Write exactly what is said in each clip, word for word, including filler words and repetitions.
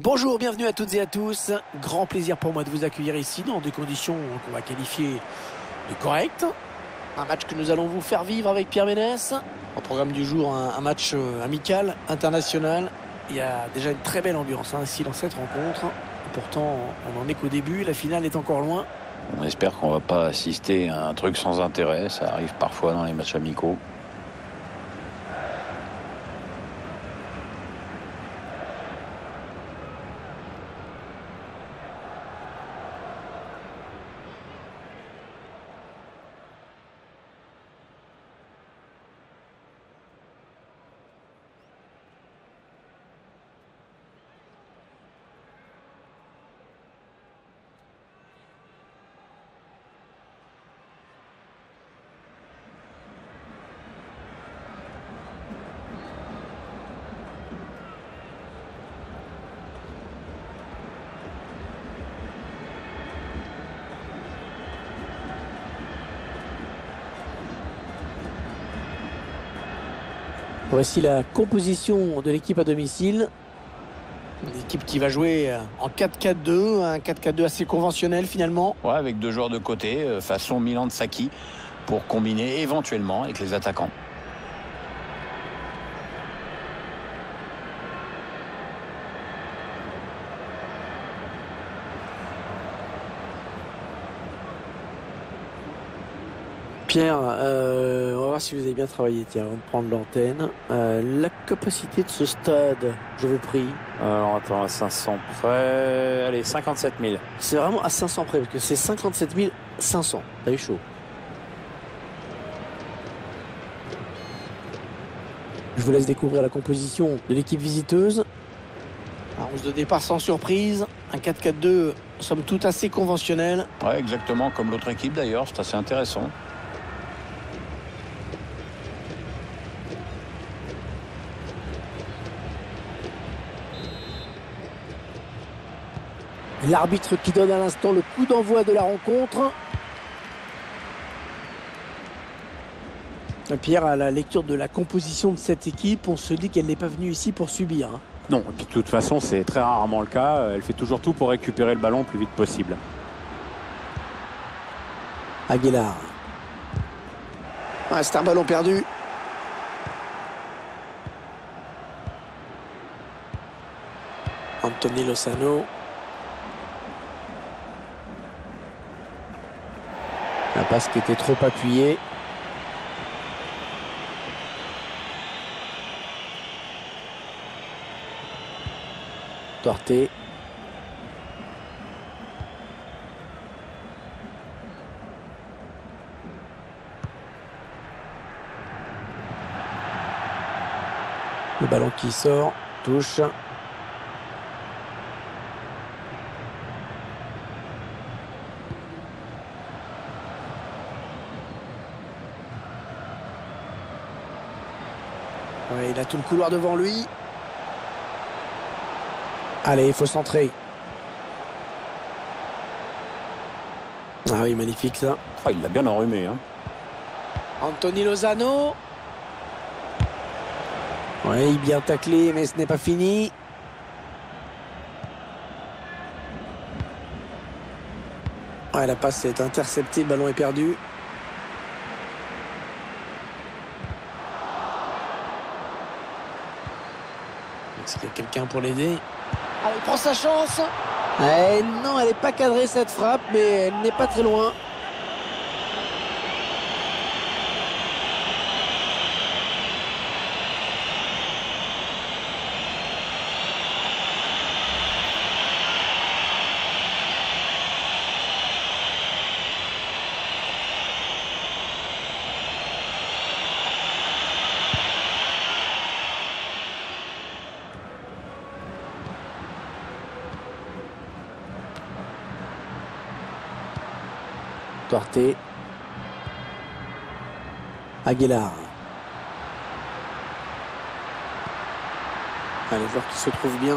Bonjour, bienvenue à toutes et à tous. Grand plaisir pour moi de vous accueillir ici dans des conditions qu'on va qualifier de correctes. Un match que nous allons vous faire vivre avec Pierre Ménès. Au programme du jour, un, un match amical, international. Il y a déjà une très belle ambiance hein, ici dans cette rencontre. Pourtant, on n'en est qu'au début, la finale est encore loin. On espère qu'on ne va pas assister à un truc sans intérêt. Ça arrive parfois dans les matchs amicaux. Voici la composition de l'équipe à domicile. Une équipe qui va jouer en quatre quatre deux, un quatre quatre deux assez conventionnel finalement. Ouais, avec deux joueurs de côté, façon Milan de Saki, pour combiner éventuellement avec les attaquants. Pierre, euh, on va voir si vous avez bien travaillé, tiens, avant de prendre l'antenne. Euh, la capacité de ce stade, je vous prie. Alors, attends, à cinq cents près, allez, cinquante-sept mille. C'est vraiment à cinq cents près, parce que c'est cinquante-sept mille cinq cents. T'as eu chaud. Je vous laisse découvrir la composition de l'équipe visiteuse. Alors, onze de départ sans surprise, un quatre quatre deux, somme toute assez conventionnel. Ouais, exactement, comme l'autre équipe d'ailleurs, c'est assez intéressant. L'arbitre qui donne à l'instant le coup d'envoi de la rencontre. Pierre, à la lecture de la composition de cette équipe, on se dit qu'elle n'est pas venue ici pour subir. Non, de toute façon, c'est très rarement le cas. Elle fait toujours tout pour récupérer le ballon le plus vite possible. Aguilar. Ah, c'est un ballon perdu. Anthony Lozano. La passe qui était trop appuyée. Tortée. Le ballon qui sort, touche. Ouais, il a tout le couloir devant lui. Allez, il faut centrer. Ah oui, magnifique ça. Oh, il l'a bien enrhumé. Hein. Anthony Lozano. Oui, bien taclé, mais ce n'est pas fini. Ouais, la passe est interceptée, le ballon est perdu. Est-ce qu'il y a quelqu'un pour l'aider? Ah, il prend sa chance. Eh non, elle n'est pas cadrée cette frappe, mais elle n'est pas très loin. Tortée. Aguilar. Ah, les joueurs qui se trouvent bien.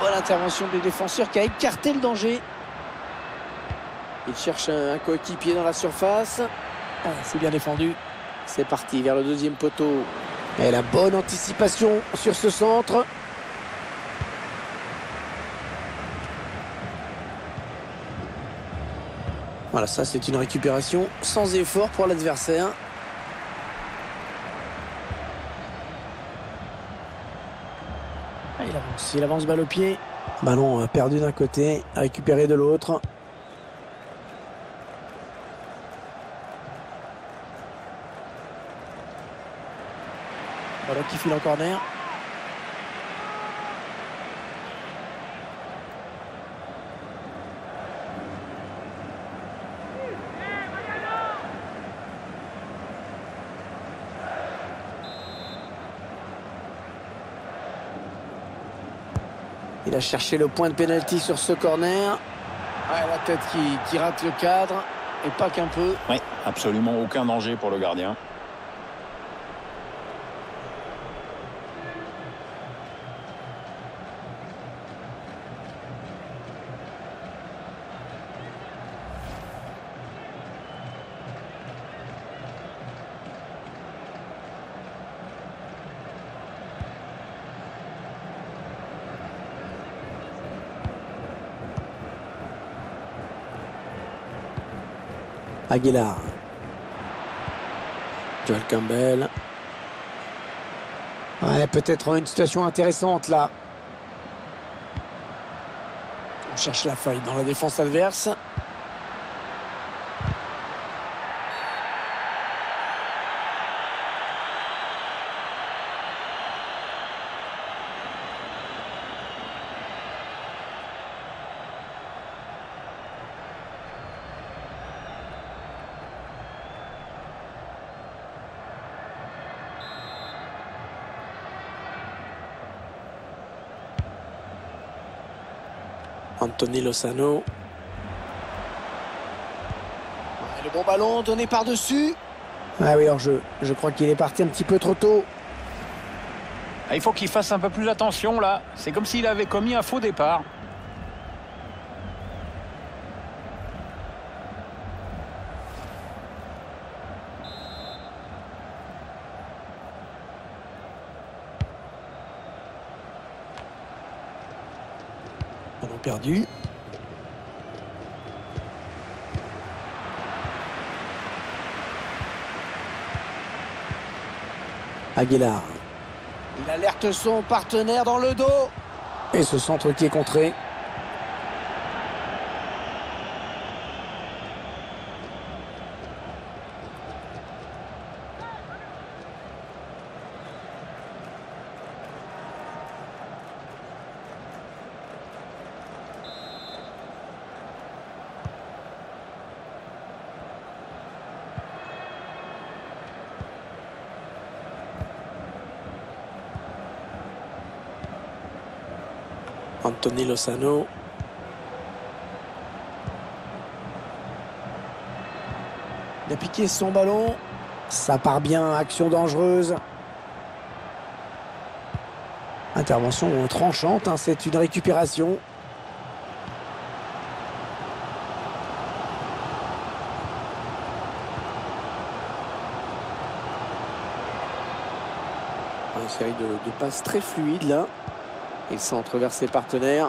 Bonne intervention du défenseur qui a écarté le danger. Il cherche un coéquipier dans la surface. Ah, c'est bien défendu. C'est parti vers le deuxième poteau. Et la bonne anticipation sur ce centre. Voilà, ça c'est une récupération sans effort pour l'adversaire. Il avance, il avance balle au pied. Ballon perdu d'un côté, récupéré de l'autre. Ballon qui file en corner. Il a cherché le point de pénalty sur ce corner. Ah, la tête qui, qui rate le cadre, et pas qu'un peu. Oui, absolument aucun danger pour le gardien. Aguilar. Joel Campbell. Ouais, peut-être une situation intéressante là. On cherche la faille dans la défense adverse. Anthony Lozano. Le bon ballon donné par-dessus. Ah oui, alors je, je crois qu'il est parti un petit peu trop tôt. Ah, il faut qu'il fasse un peu plus attention là. C'est comme s'il avait commis un faux départ. Perdu. Aguilar. Il alerte son partenaire dans le dos. Et ce centre qui est contré. Anthony Lozano. Il a piqué son ballon. Ça part bien, action dangereuse. Intervention tranchante, hein, c'est une récupération. Une série de, de passes très fluides là. Il s'entre vers ses partenaires.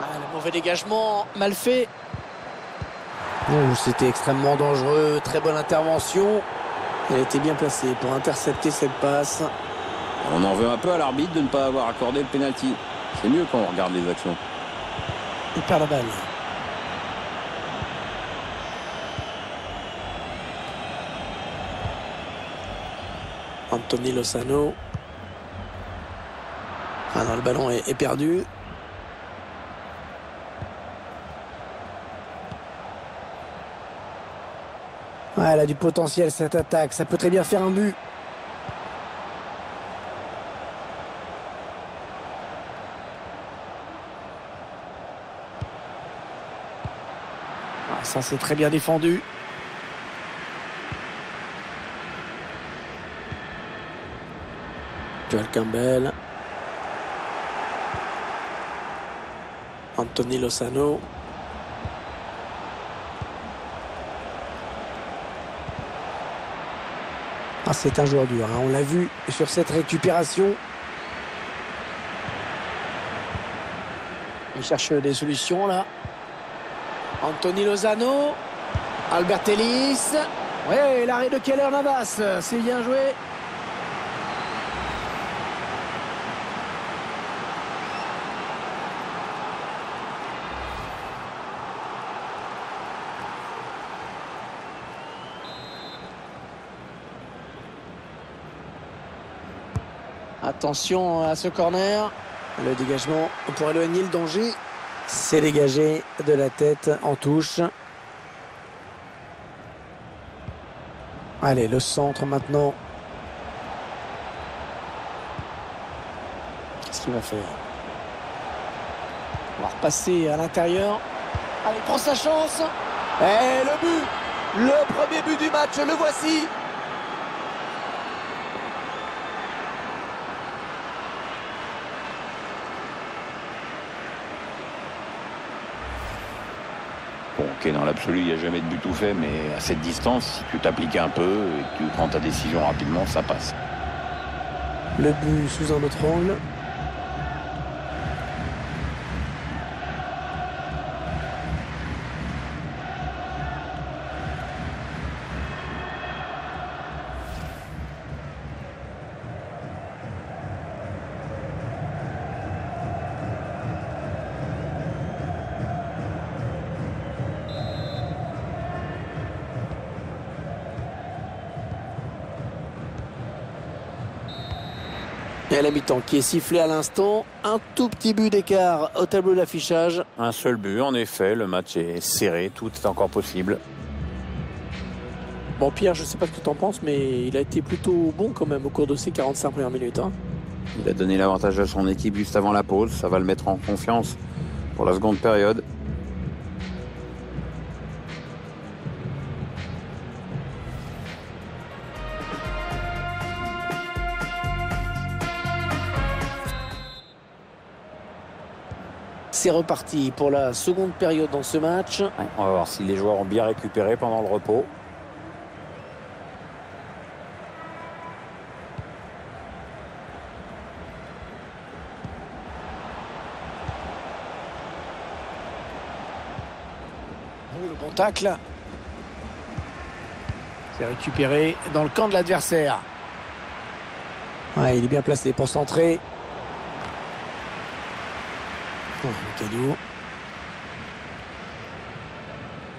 Ah, le mauvais dégagement, mal fait. Oh, c'était extrêmement dangereux, très bonne intervention. Elle était bien placée pour intercepter cette passe. On en veut un peu à l'arbitre de ne pas avoir accordé le pénalty. C'est mieux quand on regarde les actions. Il perd la balle. Anthony Lozano. Ah non, le ballon est, est perdu. Ouais, elle a du potentiel cette attaque, ça peut très bien faire un but. Ah, ça c'est très bien défendu. Joel Campbell. Anthony Lozano. Ah, c'est un joueur dur, hein. On l'a vu sur cette récupération. Il cherche des solutions là. Anthony Lozano. Albert Ellis. Ouais, l'arrêt de Keylor Navas. C'est bien joué. Attention à ce corner. Le dégagement pour éloigner le danger. C'est dégagé de la tête en touche. Allez, le centre maintenant. Qu'est-ce qu'il va faire? On va repasser à l'intérieur. Allez, prend sa chance. Et le but! Le premier but du match, le voici! Ok, dans l'absolu, il n'y a jamais de but tout fait, mais à cette distance, si tu t'appliques un peu et que tu prends ta décision rapidement, ça passe. Le but sous un autre angle. Et à la mi-temps qui est sifflé à l'instant, un tout petit but d'écart au tableau d'affichage. Un seul but, en effet, le match est serré, tout est encore possible. Bon Pierre, je ne sais pas ce que tu en penses, mais il a été plutôt bon quand même au cours de ces quarante-cinq premières minutes. Hein. Il a donné l'avantage à son équipe juste avant la pause, ça va le mettre en confiance pour la seconde période. C'est reparti pour la seconde période dans ce match. On va voir si les joueurs ont bien récupéré pendant le repos. Oh, le bon tacle. C'est récupéré dans le camp de l'adversaire. Ouais, il est bien placé pour centrer. Oh, le cadeau.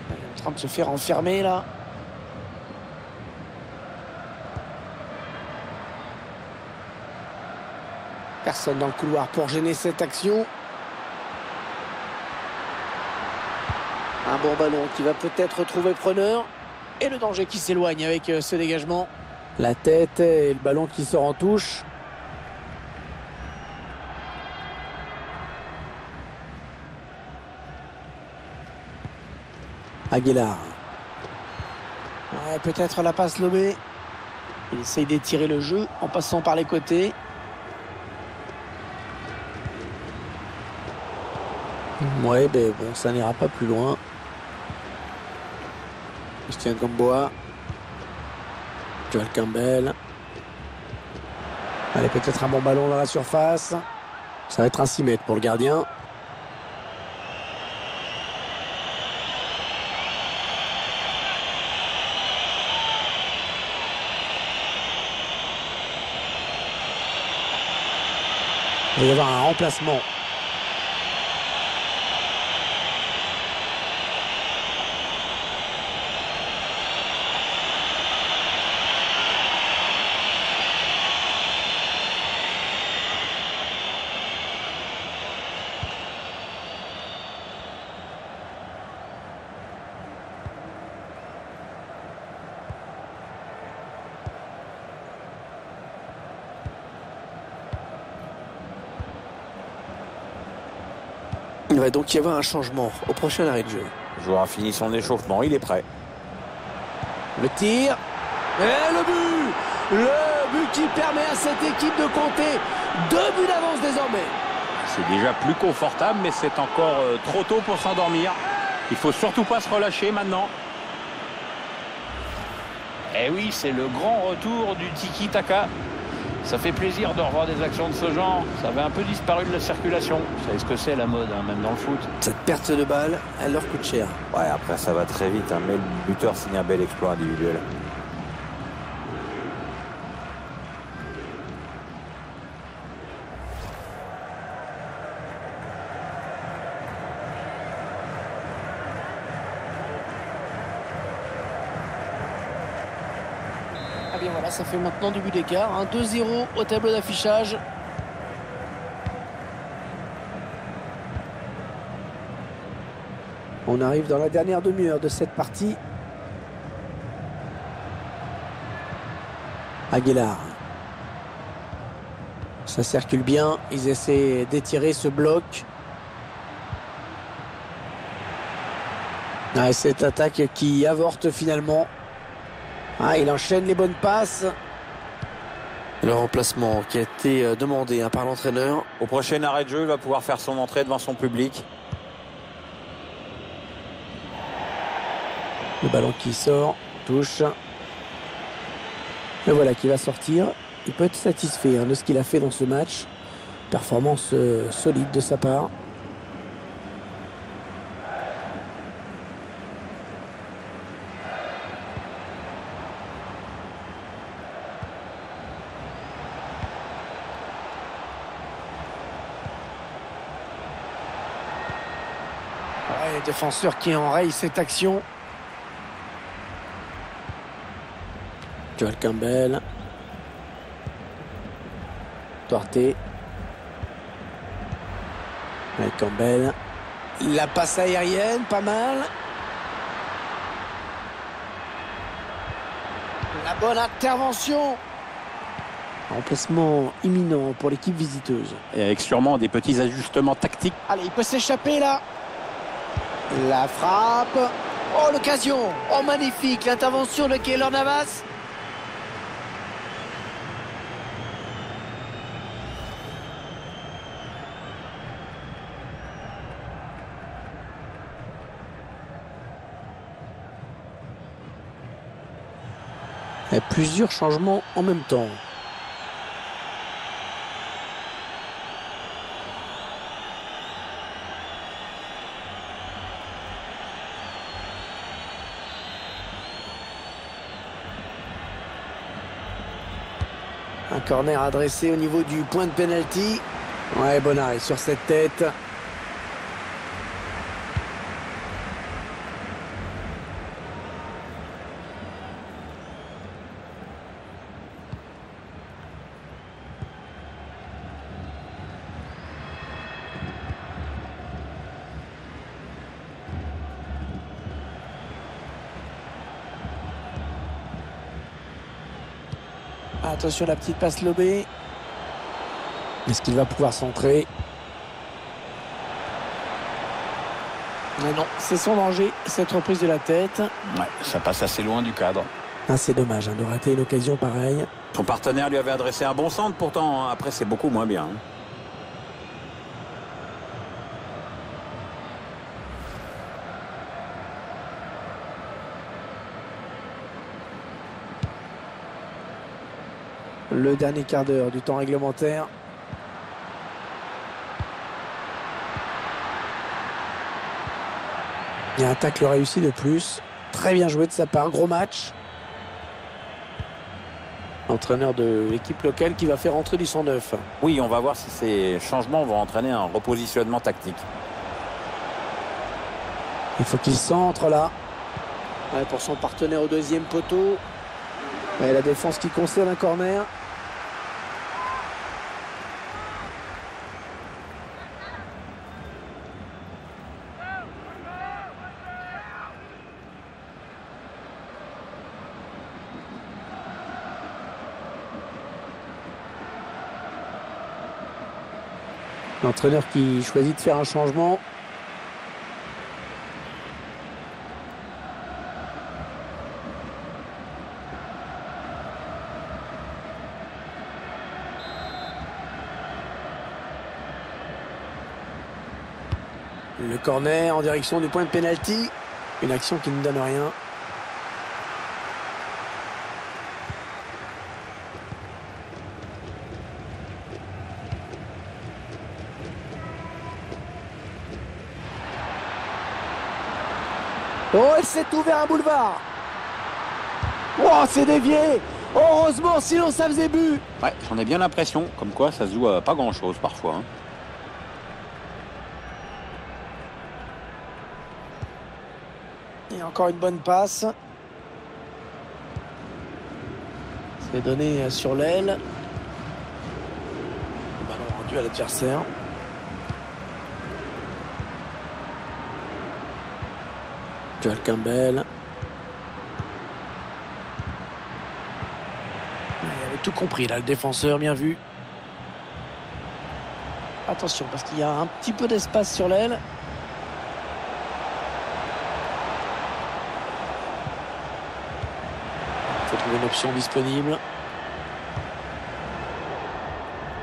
Il est en train de se faire enfermer là. Personne dans le couloir pour gêner cette action. Un bon ballon qui va peut-être trouver preneur. Et le danger qui s'éloigne avec ce dégagement. La tête et le ballon qui sort en touche. Aguilar. Ouais, peut-être la passe lobée. Il essaye d'étirer le jeu en passant par les côtés. Ouais, ben bon, ça n'ira pas plus loin. Christian Gamboa. Joel Campbell. Allez, peut-être un bon ballon dans la surface. Ça va être un six mètres pour le gardien. Il va y avoir un remplacement. Il va donc y avoir un changement au prochain arrêt de jeu. Le joueur a fini son échauffement, il est prêt. Le tir. Et le but! Le but qui permet à cette équipe de compter deux buts d'avance désormais. C'est déjà plus confortable, mais c'est encore trop tôt pour s'endormir. Il ne faut surtout pas se relâcher maintenant. Eh oui, c'est le grand retour du Tiki Taka. Ça fait plaisir de revoir des actions de ce genre. Ça avait un peu disparu de la circulation. Vous savez ce que c'est la mode, hein, même dans le foot. Cette perte de balle, elle leur coûte cher. Ouais, après ça va très vite, hein, mais le buteur signe un bel exploit individuel. Et voilà, ça fait maintenant deux buts d'écart, hein. deux zéro au tableau d'affichage. On arrive dans la dernière demi-heure de cette partie. Aguilar. Ça circule bien, ils essaient d'étirer ce bloc. Ah, et cette attaque qui avorte finalement. Ah, il enchaîne les bonnes passes. Le remplacement qui a été demandé hein, par l'entraîneur. Au prochain arrêt de jeu, il va pouvoir faire son entrée devant son public. Le ballon qui sort, touche. Le voilà qui va sortir. Il peut être satisfait hein, de ce qu'il a fait dans ce match. Performance euh, solide de sa part. Les défenseurs qui enrayent cette action. Joel Campbell. Tortée. Joel Campbell. La passe aérienne, pas mal. La bonne intervention. Remplacement imminent pour l'équipe visiteuse. Et avec sûrement des petits ajustements tactiques. Allez, il peut s'échapper là. La frappe. Oh, l'occasion. Oh, magnifique. L'intervention de Keylor Navas. Et plusieurs changements en même temps. Un corner adressé au niveau du point de pénalty. Ouais, bon arrêt sur cette tête. Attention la petite passe lobée. Est-ce qu'il va pouvoir centrer? Mais non, c'est son danger, cette reprise de la tête. Ouais, ça passe assez loin du cadre. Ah, c'est dommage hein, de rater une occasion pareille. Son partenaire lui avait adressé un bon centre, pourtant après c'est beaucoup moins bien. Hein. Le dernier quart d'heure du temps réglementaire. Il y a un tacle réussi de plus. Très bien joué de sa part. Gros match. Entraîneur de l'équipe locale qui va faire entrer du cent neuf. Oui, on va voir si ces changements vont entraîner un repositionnement tactique. Il faut qu'il centre là. Ouais, pour son partenaire au deuxième poteau. Et la défense qui concède un corner. L'entraîneur qui choisit de faire un changement. Le corner en direction du point de pénalty. Une action qui ne donne rien. Oh, il s'est ouvert un boulevard. Oh, c'est dévié. Heureusement, sinon ça faisait but. Ouais, j'en ai bien l'impression, comme quoi ça se joue à pas grand-chose parfois. Hein. Et encore une bonne passe. C'est donné sur l'aile. Ballon rendu à l'adversaire. Joel Campbell. Il avait tout compris là, le défenseur, bien vu. Attention parce qu'il y a un petit peu d'espace sur l'aile. Il faut trouver une option disponible.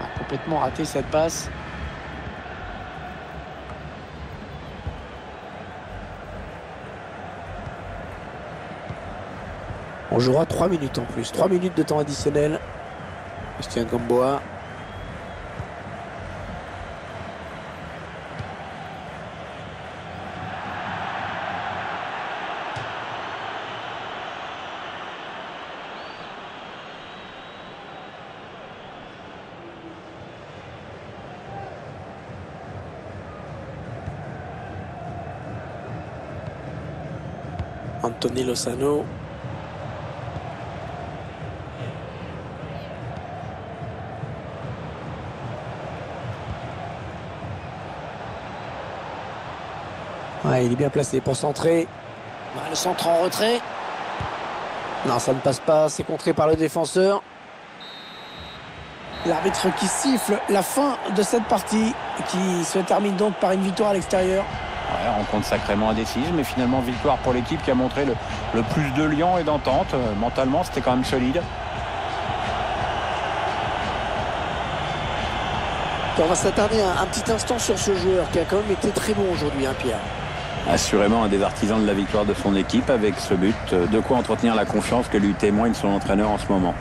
Il a complètement raté cette passe. On jouera trois minutes en plus, trois minutes de temps additionnel. Christian Gamboa. Anthony Lozano. Ouais, il est bien placé pour centrer. Le centre en retrait. Non, ça ne passe pas. C'est contré par le défenseur. L'arbitre qui siffle la fin de cette partie, qui se termine donc par une victoire à l'extérieur. Ouais, rencontre sacrément indécise, mais finalement victoire pour l'équipe qui a montré le, le plus de lion et d'entente. Mentalement, c'était quand même solide. On va s'attarder un, un petit instant sur ce joueur qui a quand même été très bon aujourd'hui, hein, Pierre. Assurément un des artisans de la victoire de son équipe avec ce but. De quoi entretenir la confiance que lui témoigne son entraîneur en ce moment.